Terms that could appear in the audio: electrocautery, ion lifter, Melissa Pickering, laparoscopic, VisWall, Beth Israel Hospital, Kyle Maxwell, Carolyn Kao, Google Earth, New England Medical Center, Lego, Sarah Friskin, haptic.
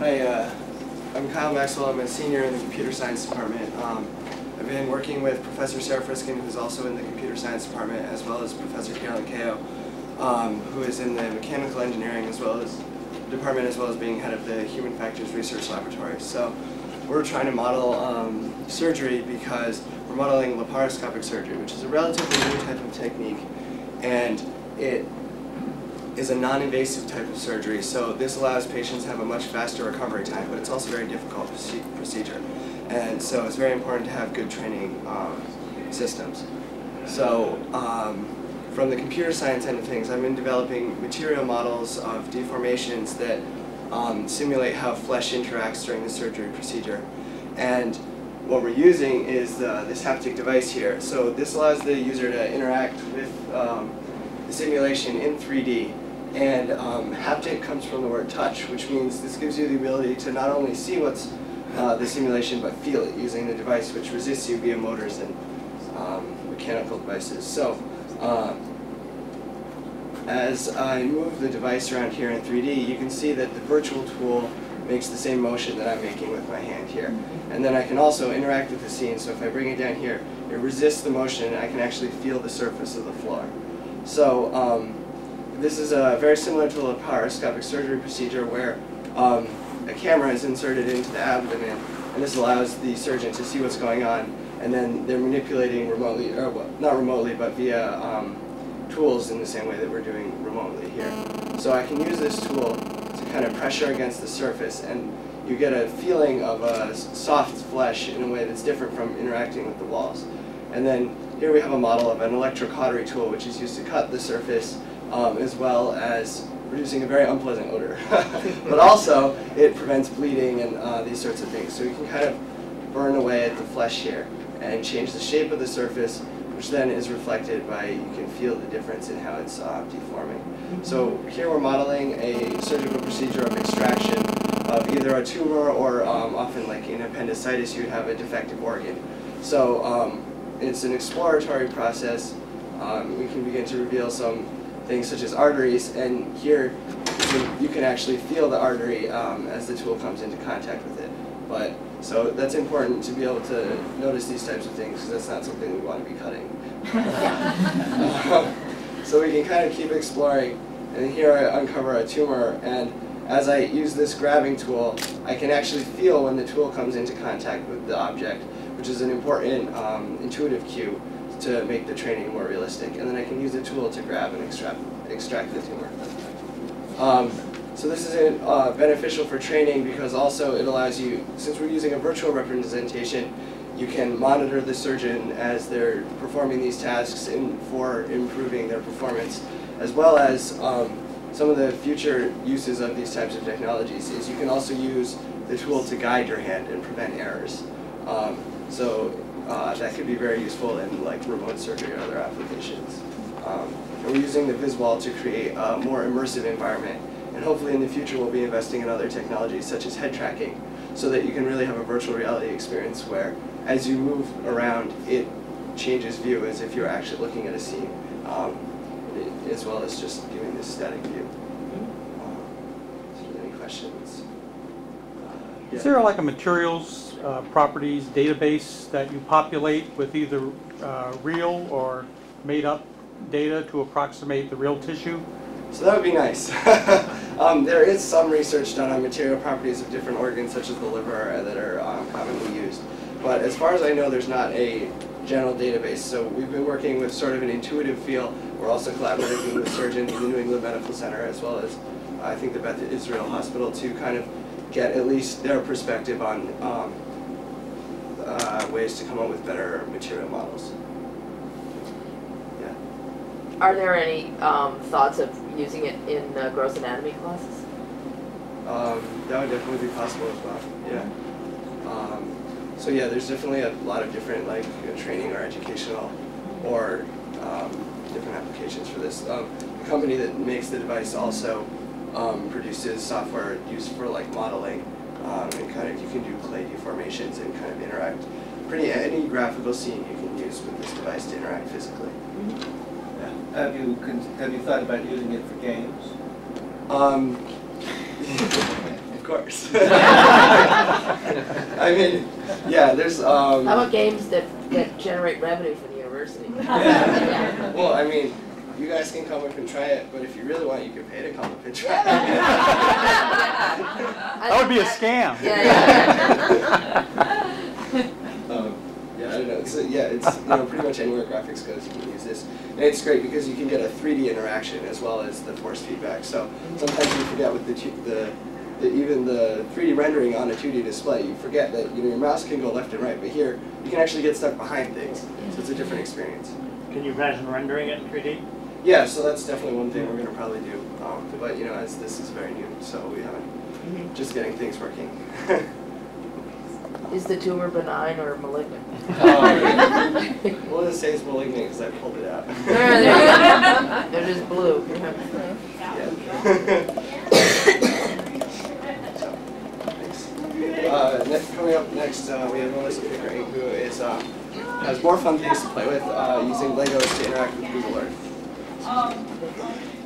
Hi, I'm Kyle Maxwell. I'm a senior in the computer science department. I've been working with Professor Sarah Friskin, who's also in the computer science department, as well as Professor Carolyn Kao, who is in the mechanical engineering as well as department, as well as being head of the Human Factors Research Laboratory. So we're trying to model surgery because we're modeling laparoscopic surgery, which is a relatively new type of technique, and it is a non-invasive type of surgery, so this allows patients to have a much faster recovery time, but it's also a very difficult procedure. And so it's very important to have good training systems. So from the computer science end of things, I've been developing material models of deformations that simulate how flesh interacts during the surgery procedure. And what we're using is this haptic device here. So this allows the user to interact with the simulation in 3D. And haptic comes from the word touch, which means this gives you the ability to not only see what's the simulation, but feel it using the device, which resists you via motors and mechanical devices. So as I move the device around here in 3D, you can see that the virtual tool makes the same motion that I'm making with my hand here. And then I can also interact with the scene, so if I bring it down here, it resists the motion and I can actually feel the surface of the floor. So this is very similar to a laparoscopic surgery procedure where a camera is inserted into the abdomen, and this allows the surgeon to see what's going on, and then they're manipulating remotely, or well, not remotely, but via tools in the same way that we're doing remotely here. So I can use this tool to kind of pressure against the surface, and you get a feeling of soft flesh in a way that's different from interacting with the walls. And then here we have a model of an electrocautery tool, which is used to cut the surface, as well as producing a very unpleasant odor. But also, it prevents bleeding and these sorts of things. So you can kind of burn away at the flesh here and change the shape of the surface, which then is reflected by, you can feel the difference in how it's deforming. So here we're modeling a surgical procedure of extraction of either a tumor or often like in appendicitis, you'd have a defective organ. So it's an exploratory process. We can begin to reveal some things such as arteries, and here you can actually feel the artery as the tool comes into contact with it. But so that's important to be able to notice these types of things, because that's not something we want to be cutting. So we can kind of keep exploring, and here I uncover a tumor, and as I use this grabbing tool, I can actually feel when the tool comes into contact with the object, which is an important intuitive cue to make the training more realistic. And then I can use the tool to grab and extract the tumor. So this is beneficial for training because also it allows you, since we're using a virtual representation, you can monitor the surgeon as they're performing these tasks for improving their performance, as well as some of the future uses of these types of technologies is you can also use the tool to guide your hand and prevent errors. That could be very useful in like remote surgery or other applications. And we're using the VisWall to create a more immersive environment, and hopefully in the future we'll be investing in other technologies such as head tracking, so that you can really have a virtual reality experience where as you move around it changes view as if you're actually looking at a scene, as well as just giving this static view. So any questions? Yeah. Is there like a materials properties database that you populate with either real or made-up data to approximate the real tissue? So that would be nice. There is some research done on material properties of different organs such as the liver that are commonly used. But as far as I know, there's not a general database. So we've been working with sort of an intuitive feel. We're also collaborating with surgeons in the New England Medical Center as well as I think the Beth Israel Hospital to kind of get at least their perspective on ways to come up with better material models. Yeah. Are there any thoughts of using it in gross anatomy classes? That would definitely be possible as well. Yeah. So yeah, there's definitely a lot of different like training or educational or different applications for this. The company that makes the device also produces software used for like modeling. And kind of you can do clay deformations and kind of interact. Pretty any graphical scene you can use with this device to interact physically. Mm-hmm. Yeah. Have you thought about using it for games? Of course. I mean, yeah, there's... How about games that generate revenue for the university? Yeah. Well, I mean, you guys can come up and try it, but if you really want, you can pay to come up and try it. That would be a scam. Yeah. I don't know. It's pretty much anywhere graphics goes, you can use this. And it's great because you can get a 3D interaction as well as the force feedback. So sometimes you forget with even the 3D rendering on a 2D display, you forget that your mouse can go left and right, but here you can actually get stuck behind things. So it's a different experience. Can you imagine rendering it in 3D? Yeah, so that's definitely one thing we're going to probably do. But as this is very new, so we haven't just getting things working. Is the tumor benign or malignant? We'll just say it's malignant because I pulled it out. They're just blue. So, thanks. Coming up next, we have Melissa Pickering, who is has more fun things to play with using Legos to interact with Google Earth.